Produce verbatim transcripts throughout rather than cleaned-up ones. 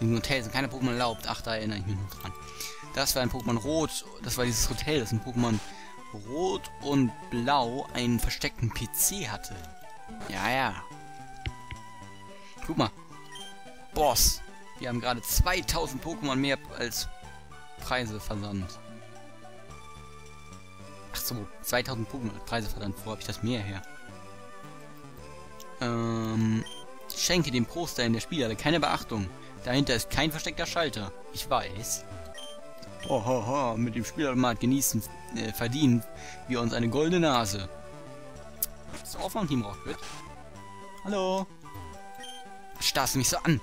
Im Hotel sind keine Pokémon erlaubt. Ach, da erinnere ich mich noch dran. Das war ein Pokémon Rot. Das war dieses Hotel, das ein Pokémon Rot und Blau einen versteckten P C hatte. Ja, ja. Guck mal. Boss. Wir haben gerade zweitausend Pokémon mehr als Preise versandt. Ach so, zweitausend Pokémon als Preise versandt. Wo habe ich das mehr her? Ähm, ich schenke dem Poster in der Spielhalle keine Beachtung. Dahinter ist kein versteckter Schalter. Ich weiß. Ohoho, mit dem Spielautomat genießen, äh, verdienen wir uns eine goldene Nase. Bist du auch vom Team Rocket? Hallo? Starrst du mich so an?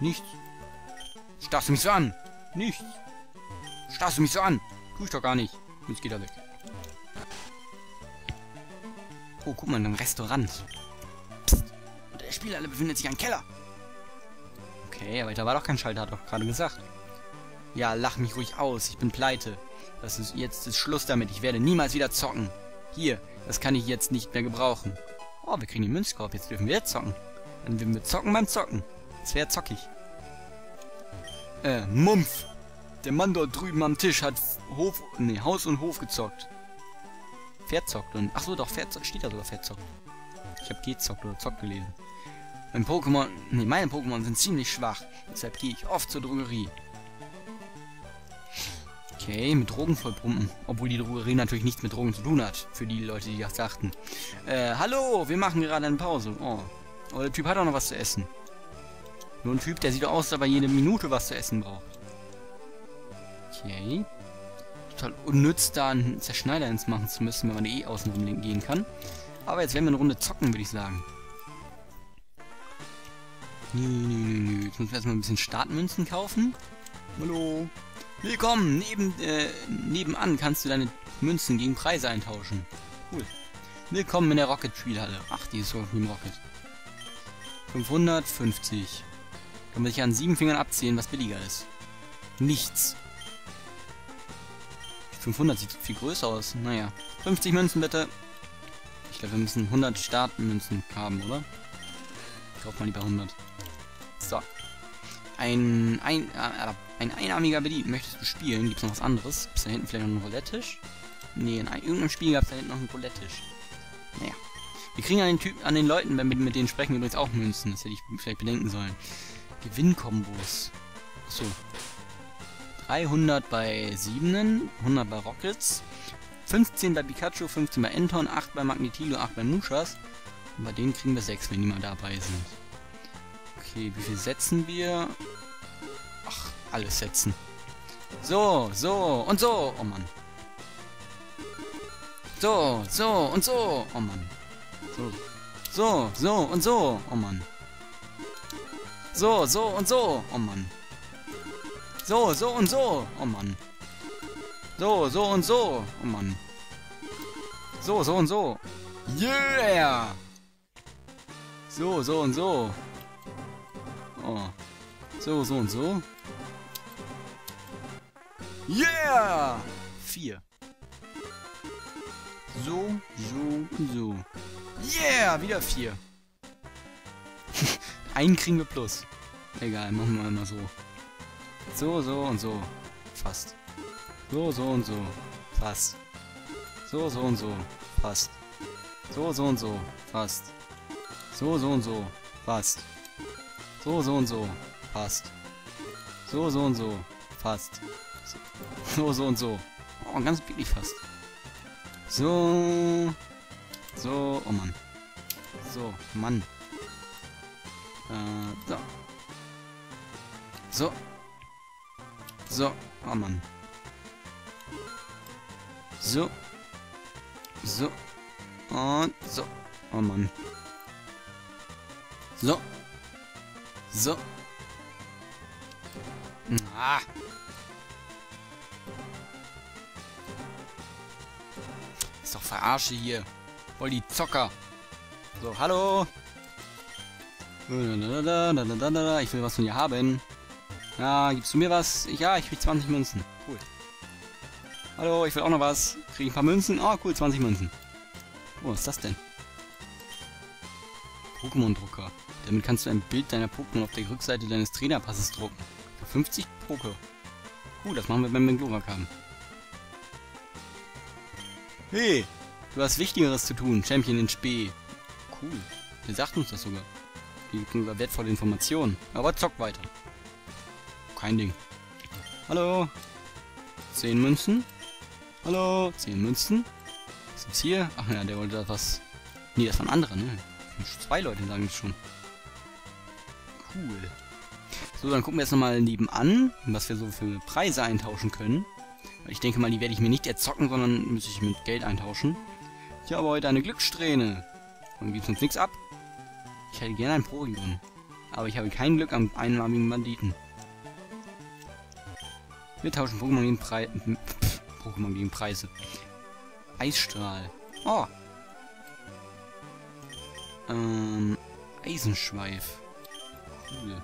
Nichts. Starrst du mich so an? Nichts. Starrst du mich so an? Tu ich doch gar nicht. Jetzt geht er weg. Oh, guck mal, in einem Restaurant. Psst. Unter der Spielhalle befindet sich ein Keller. Okay, aber da war doch kein Schalter, hat doch gerade gesagt. Ja, lach mich ruhig aus, ich bin pleite. Das ist jetzt ist Schluss damit, ich werde niemals wieder zocken. Hier, das kann ich jetzt nicht mehr gebrauchen. Oh, wir kriegen den Münzkorb, jetzt dürfen wir jetzt zocken. Dann dürfen wir zocken beim Zocken. Das wäre zockig. Äh, Mumpf. Der Mann dort drüben am Tisch hat Hof, nee, Haus und Hof gezockt. Verzockt und... Achso, doch, verzockt, steht da sogar verzockt. Ich habe gezockt oder zockt gelesen. Mein Pokémon, nee, meine Pokémon sind ziemlich schwach, deshalb gehe ich oft zur Drogerie. Okay, mit Drogen vollpumpen, obwohl die Drogerie natürlich nichts mit Drogen zu tun hat, für die Leute, die das dachten. Äh, hallo, wir machen gerade eine Pause. Oh, oh, der Typ hat auch noch was zu essen. Nur ein Typ, der sieht aus, als ob er jede Minute was zu essen braucht. Okay. Total unnütz, da einen Zerschneider ins Machen zu müssen, wenn man eh außenrum gehen kann. Aber jetzt werden wir eine Runde zocken, würde ich sagen. Nö, nö, nö, nö. Jetzt müssen wir erstmal ein bisschen Startmünzen kaufen. Hallo. Willkommen. Neben, äh, nebenan kannst du deine Münzen gegen Preise eintauschen. Cool. Willkommen in der Rocket-Spielhalle. Ach, die ist so wie im Rocket. fünfhundertfünfzig. Kann man sich an sieben Fingern abzählen, was billiger ist. Nichts. fünfhundert sieht viel größer aus. Naja. fünfzig Münzen bitte. Ich glaube, wir müssen hundert Startmünzen haben, oder? Ich kaufe mal lieber hundert. So. Ein, ein, äh, ein einarmiger Bedieb. Möchtest du spielen? Gibt es noch was anderes? Gibt es da hinten vielleicht noch einen Roulette-Tisch? Nee, in irgendeinem Spiel gab es da hinten noch einen Roulette-Tisch. Naja. Wir kriegen an den Typen, an den Leuten, wenn wir mit denen sprechen, übrigens auch Münzen. Das hätte ich vielleicht bedenken sollen. Gewinnkombos. Achso. dreihundert bei Siebenen, hundert bei Rockets, fünfzehn bei Pikachu, fünfzehn bei Enton, acht bei Magnetilo, acht bei Mushas. Und bei denen kriegen wir sechs, wenn die mal dabei sind. Okay, wie viel setzen wir? Ach, alles setzen. So, so und so. Oh Mann. So, so und so. Oh Mann. So, so, so und so. Oh Mann. So, so und so. Oh Mann. So, so und so. Oh Mann. So, so und so. Oh Mann. So, so und so. Yeah! So, so und so. Oh. So, so und so. Yeah! Vier. So, so und so. Yeah! Wieder vier. Einen kriegen wir plus. Egal, machen wir immer so. So, so und so. Fast. So, so und so. Fast. So, so und so. Fast. So, so und so. Fast. So, so und so. Fast. So, so und so. Fast. So, so und so. Fast. So, so und so. Oh, ganz wirklich fast. So. So. Oh Mann. So. Mann. Äh, so. So. So. Oh Mann. So. So. Und so. Oh Mann. So. So. Ah. Ist doch verarsche hier. Voll die Zocker. So, hallo. Ich will was von dir haben. Ja, gibst du mir was? Ja, ich krieg zwanzig Münzen. Cool. Hallo, ich will auch noch was. Krieg ich ein paar Münzen? Oh, cool, zwanzig Münzen. Oh, was ist das denn? Pokémon-Drucker. Damit kannst du ein Bild deiner Pokémon auf der Rückseite deines Trainerpasses drucken. Für fünfzig Poké. Uh, das machen wir beim Benglorakam. Hey, du hast Wichtigeres zu tun, Champion in Spee. Cool, der sagt uns das sogar. Wir kriegen sogar wertvolle Informationen. Aber zock weiter. Kein Ding. Hallo. zehn Münzen. Hallo, zehn Münzen. Was ist hier? Ach ja, der wollte da was... Nee, das waren andere, ne? Zwei Leute sagen es schon. Cool. So, dann gucken wir jetzt nochmal nebenan, was wir so für Preise eintauschen können. Ich denke mal, die werde ich mir nicht erzocken, sondern muss ich mit Geld eintauschen. Ich habe heute eine Glückssträhne. Dann gibt es uns nichts ab. Ich hätte gerne einen Porygon. Aber ich habe kein Glück am einarmigen Banditen. Wir tauschen Pokémon gegen Preise. Pokémon gegen Preise. Eisstrahl. Oh. Ähm, Eisenschweif. Cool.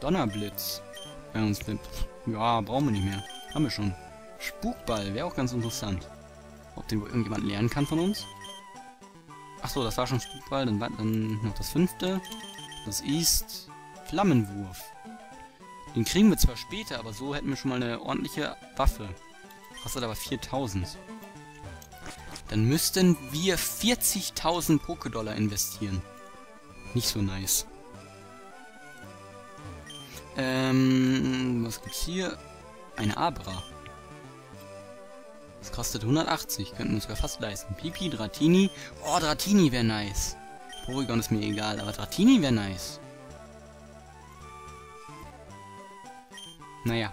Donnerblitz. Bei uns mit. Ja, brauchen wir nicht mehr. Haben wir schon. Spukball. Wäre auch ganz interessant. Ob den wohl irgendjemand lernen kann von uns? Achso, das war schon Spukball. Dann, dann noch das fünfte. Das ist Flammenwurf. Den kriegen wir zwar später, aber so hätten wir schon mal eine ordentliche Waffe. Kostet aber viertausend. Dann müssten wir vierzigtausend Poké-Dollar investieren. Nicht so nice. Ähm, was gibt's hier? Eine Abra. Das kostet hundertachtzig. Könnten wir uns sogar fast leisten. Pipi, Dratini. Oh, Dratini wäre nice. Porygon ist mir egal, aber Dratini wäre nice. Naja.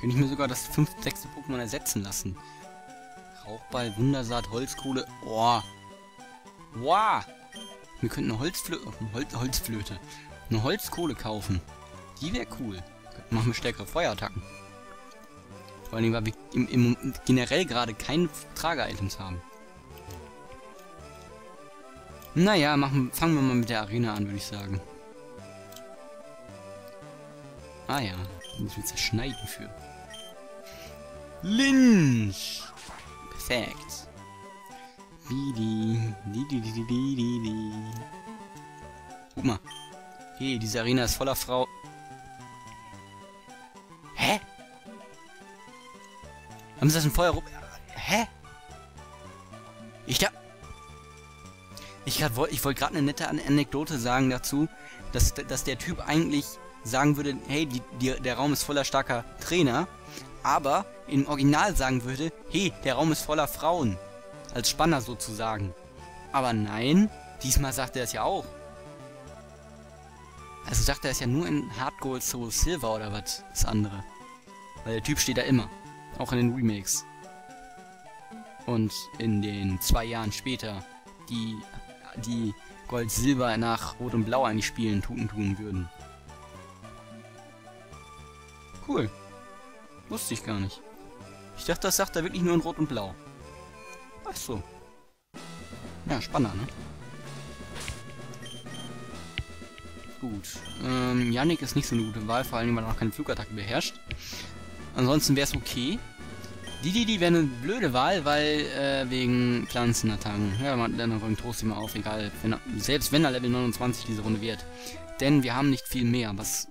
Könnte ich mir sogar das fünfte, sechste Pokémon ersetzen lassen. Rauchball, Wundersaat, Holzkohle. Oh. Wow. Wir könnten eine Holzflöte. Hol Holzflöte. Eine Holzkohle kaufen. Die wäre cool. Machen wir stärkere Feuerattacken. Vor allem, weil wir im, im generell gerade keine Trage-Items haben. Naja, machen, fangen wir mal mit der Arena an, würde ich sagen. Ah ja, müssen wir zerschneiden für. Lynch! Perfekt. Bidi. Didi, didi, didi, didi. Guck mal. Hey, diese Arena ist voller Frau. Hä? Haben sie das im Feuer rum? Hä? Ich da. Ich wollte ich wollt gerade eine nette Anekdote sagen dazu, dass, dass der Typ eigentlich sagen würde, hey, die, die, der Raum ist voller starker Trainer, aber im Original sagen würde, hey, der Raum ist voller Frauen. Als Spanner sozusagen. Aber nein, diesmal sagt er es ja auch. Also sagt er es ja nur in Hard Gold Soul Silver oder was, das andere. Weil der Typ steht da immer. Auch in den Remakes. Und in den zwei Jahren später, die, die Gold Silber nach Rot und Blau eigentlich spielen, tun tun würden. Cool. Wusste ich gar nicht. Ich dachte, das sagt er wirklich nur in Rot und Blau. Ach so. Ja, spannender, ne? Gut. Ähm, Yannick ist nicht so eine gute Wahl, vor allem weil er noch keine Flugattacke beherrscht. Ansonsten wäre es okay. Die, die, die wäre eine blöde Wahl, weil äh, wegen Pflanzenattacken. Ja, man dann bringt Trost immer auf, egal. Wenn er, selbst wenn er Level neunundzwanzig diese Runde wird. Denn wir haben nicht viel mehr, was.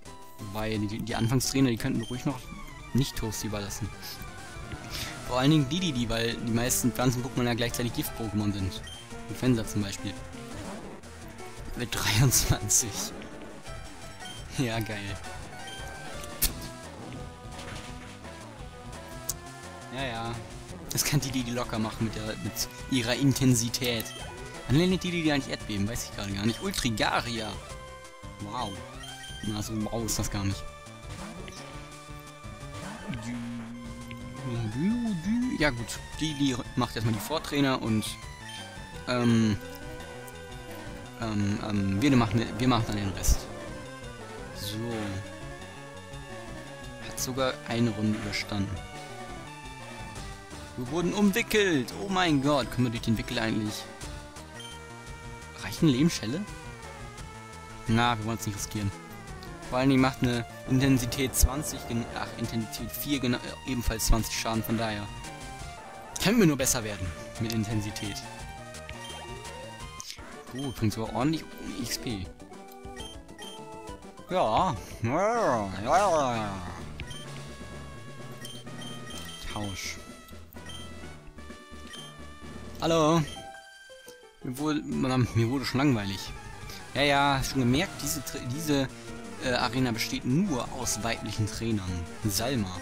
Weil die, die Anfangstrainer, die könnten wir ruhig noch nicht Toast überlassen. Vor allen Dingen die, die, die, weil die meisten Pflanzen-Pokémon ja gleichzeitig Gift-Pokémon sind. Knopfenser zum Beispiel. Mit dreiundzwanzig. Ja, geil. Ja, ja. Das kann die, die, die locker machen mit, der, mit ihrer Intensität. Wann nennt die, die, die eigentlich Erdbeben? Weiß ich gerade gar nicht. Ultrigaria. Wow. Na, so wow ist das gar nicht. Ja gut, die, die macht erstmal die Vortrainer und ähm, ähm, ähm, wir machen, wir machen dann den Rest. So. Hat sogar eine Runde überstanden. Wir wurden umwickelt! Oh mein Gott, können wir durch den Wickel eigentlich... Reichen Lehmschelle? Na, wir wollen es nicht riskieren. Vor allen Dingen macht eine Intensität zwanzig, ach Intensität vier genau, äh, ebenfalls zwanzig Schaden, von daher. Können wir nur besser werden mit Intensität. Gut, bringt sogar ordentlich X P. Ja. Ja, ja, ja. Tausch. Hallo. Mir wurde, mir wurde schon langweilig. Ja, ja, hast schon gemerkt, diese, diese äh, Arena besteht nur aus weiblichen Trainern. Salma.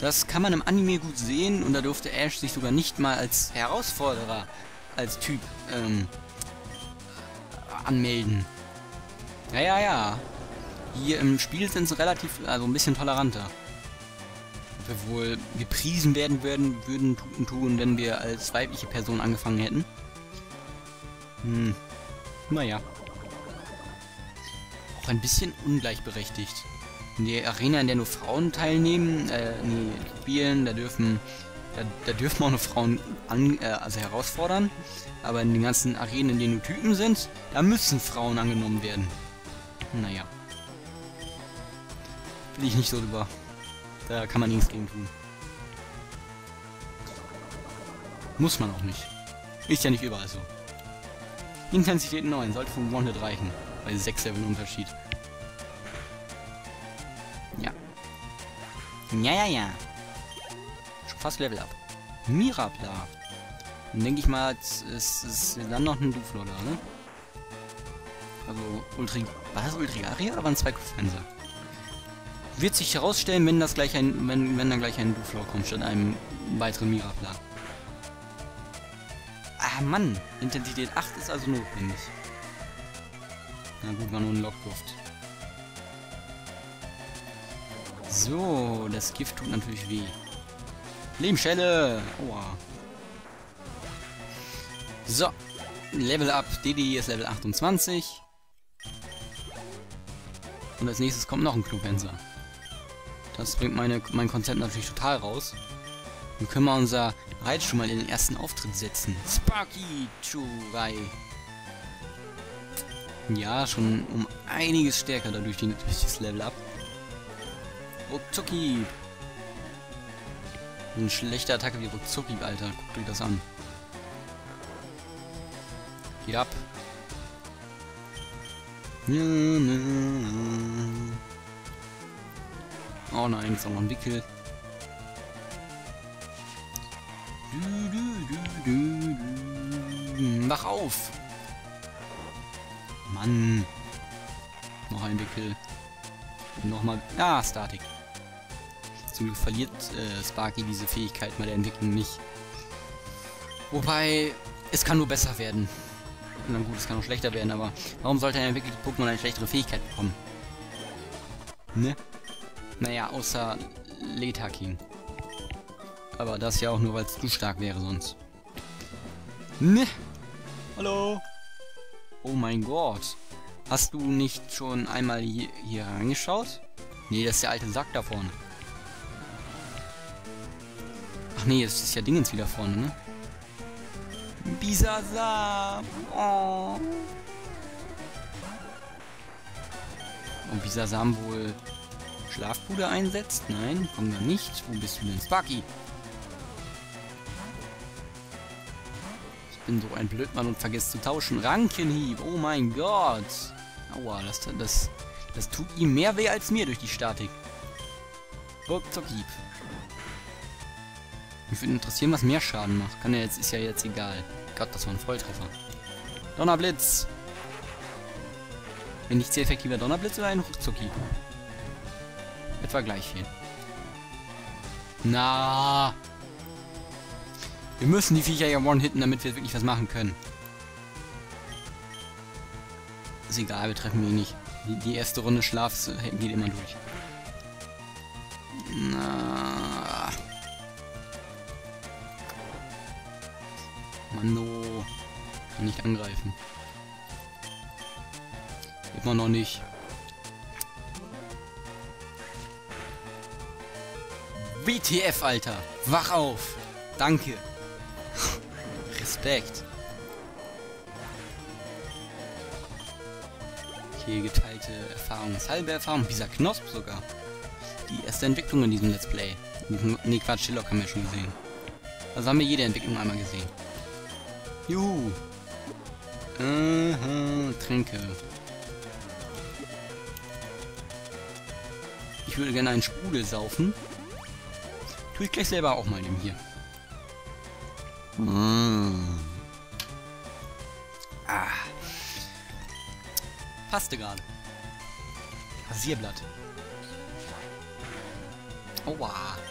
Das kann man im Anime gut sehen und da durfte Ash sich sogar nicht mal als Herausforderer, als Typ, ähm, anmelden. Ja, ja, ja. Hier im Spiel sind sie relativ, also ein bisschen toleranter. Ob wir wohl gepriesen werden würden, würden tun, wenn wir als weibliche Person angefangen hätten. Hm. Naja. Auch ein bisschen ungleichberechtigt. In der Arena, in der nur Frauen teilnehmen, äh, nee, spielen, da dürfen, da, da dürfen auch nur Frauen an, äh, also herausfordern. Aber in den ganzen Arenen, in denen nur Typen sind, da müssen Frauen angenommen werden. Naja. Will ich nicht so drüber. Da kann man nichts gegen tun. Muss man auch nicht. Ist ja nicht überall so. Intensität neun, sollte vom Wanted reichen. Bei sechs Level Unterschied. Ja. Ja, ja, ja. Schon fast Level up. Mirabla. Dann denke ich mal, es ist, ist dann noch ein Dooflor da, ne? Also, Ultrik. War das Ultrigaria oder waren es zwei Knopfenser? Wird sich herausstellen, wenn das gleich ein. wenn, wenn dann gleich ein Dooflor kommt, statt einem weiteren Mirabla. Ah, Mann! Intensität acht ist also notwendig. Na gut, war nur ein Lockduft. So, das Gift tut natürlich weh. Lebensschelle! Oha. So. Level up. D D ist Level achtundzwanzig. Und als nächstes kommt noch ein Knopfenser. Das bringt meine, mein Konzept natürlich total raus. Dann können wir unser Reit schon mal in den ersten Auftritt setzen. Sparky Churai. Ja, schon um einiges stärker dadurch durch das Level Up. Ruckzucki. Eine schlechte Attacke wie Ruckzucki, Alter. Guckt euch das an. Geht ab. Oh nein, jetzt auch noch ein Wickel. Du, du, du, du, du. Wach auf! Mann! Noch ein Wickel. Nochmal. Ah, Statik. Zum Glück verliert äh, Sparky diese Fähigkeit bei der Entwicklung nicht. Wobei, es kann nur besser werden. Na gut, es kann auch schlechter werden, aber warum sollte ein entwickelter Pokémon eine schlechtere Fähigkeit bekommen? Ne? Naja, außer Letakim. Aber das ja auch nur, weil es zu stark wäre sonst. Ne? Hallo? Oh mein Gott. Hast du nicht schon einmal hier, hier reingeschaut? Nee, das ist der alte Sack da vorne. Ach nee, das ist ja Dingens wieder vorne, ne? Bisasam! Oh. Und Bisasam wohl Schlafpuder einsetzt? Nein, kommt da nicht. Wo bist du denn? Sparky! Bin so ein Blödmann und vergesst zu tauschen. Rankenhieb, oh mein Gott. Aua, das, das, das tut ihm mehr weh als mir durch die Statik. Ruckzuckhieb. Mich würde interessieren, was mehr Schaden macht. Kann ja jetzt, ist ja jetzt egal. Gott, das war ein Volltreffer. Donnerblitz. Wenn nicht sehr effektiver Donnerblitz oder ein Ruckzuckhieb? Etwa gleich viel. Na. Wir müssen die Viecher ja one-hitten, damit wir wirklich was machen können. Ist egal, wir treffen ihn nicht. Die, die erste Runde Schlafs geht immer durch. Na. Mando. Kann nicht angreifen. Immer noch nicht. W T F, Alter! Wach auf! Danke! Respekt. Okay, geteilte Erfahrung. Halbe Erfahrung. Dieser Knosp sogar. Die erste Entwicklung in diesem Let's Play. Nequatschillok haben wir schon gesehen. Also haben wir jede Entwicklung einmal gesehen. Juhu. Aha, Tränke. Ich würde gerne einen Sprudel saufen. Tue ich gleich selber auch mal dem hier. Mm. Ah. Passte gerade. Rasierblatt. Aua.